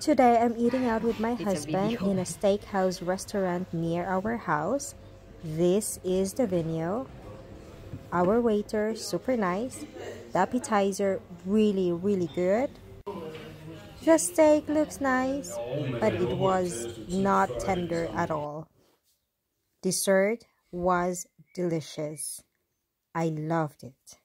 Today I'm eating out with my husband in a steakhouse restaurant near our house. This is the video. Our waiter, super nice. The appetizer, really good. The steak looks nice, but it was not tender at all. Dessert was delicious. I loved it.